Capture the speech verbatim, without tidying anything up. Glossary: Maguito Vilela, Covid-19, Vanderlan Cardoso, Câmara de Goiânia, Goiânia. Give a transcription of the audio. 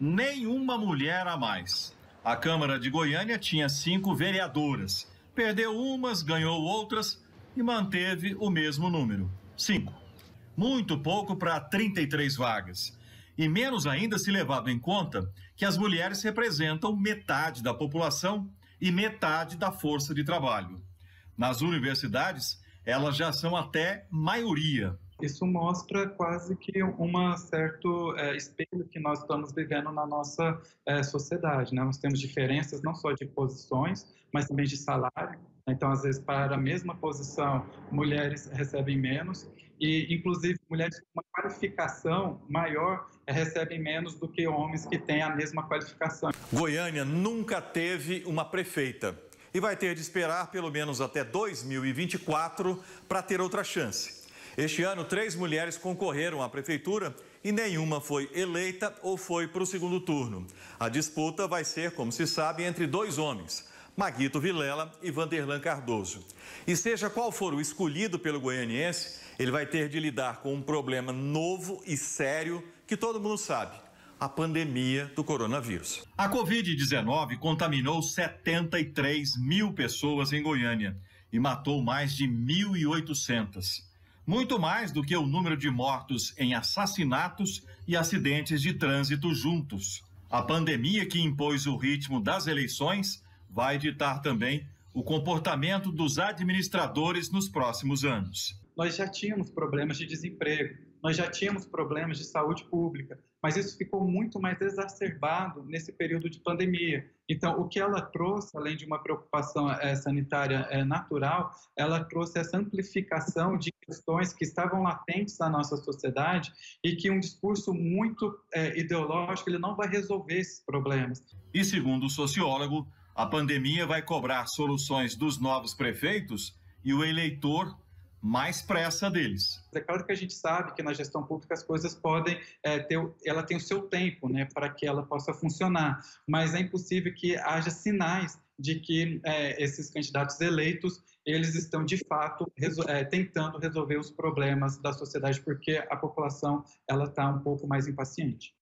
nenhuma mulher a mais. A Câmara de Goiânia tinha cinco vereadoras. Perdeu umas, ganhou outras e manteve o mesmo número, cinco. Muito pouco para trinta e três vagas. E menos ainda se levado em conta que as mulheres representam metade da população e metade da força de trabalho. Nas universidades, elas já são até maioria. Isso mostra quase que um certo é, espelho que nós estamos vivendo na nossa é, sociedade, né? Nós temos diferenças não só de posições, mas também de salário. Então, às vezes, para a mesma posição, mulheres recebem menos e, inclusive, mulheres com uma qualificação maior recebem menos do que homens que têm a mesma qualificação. Goiânia nunca teve uma prefeita e vai ter de esperar pelo menos até dois mil e vinte e quatro para ter outra chance. Este ano, três mulheres concorreram à prefeitura e nenhuma foi eleita ou foi para o segundo turno. A disputa vai ser, como se sabe, entre dois homens, Maguito Vilela e Vanderlan Cardoso. E seja qual for o escolhido pelo goianiense, ele vai ter de lidar com um problema novo e sério que todo mundo sabe, a pandemia do coronavírus. A Covid dezenove contaminou setenta e três mil pessoas em Goiânia e matou mais de mil e oitocentas. Muito mais do que o número de mortos em assassinatos e acidentes de trânsito juntos. A pandemia que impôs o ritmo das eleições vai ditar também o comportamento dos administradores nos próximos anos. Nós já tínhamos problemas de desemprego, nós já tínhamos problemas de saúde pública, mas isso ficou muito mais exacerbado nesse período de pandemia. Então, o que ela trouxe, além de uma preocupação é, sanitária é, natural, ela trouxe essa amplificação de questões que estavam latentes na nossa sociedade e que um discurso muito é, ideológico ele não vai resolver esses problemas. E segundo o sociólogo, a pandemia vai cobrar soluções dos novos prefeitos e o eleitor mais pressa deles. É claro que a gente sabe que na gestão pública as coisas podem é, ter, ela tem o seu tempo, né, para que ela possa funcionar, mas é impossível que haja sinais de que é, esses candidatos eleitos eles estão de fato resol é, tentando resolver os problemas da sociedade, porque a população ela está um pouco mais impaciente.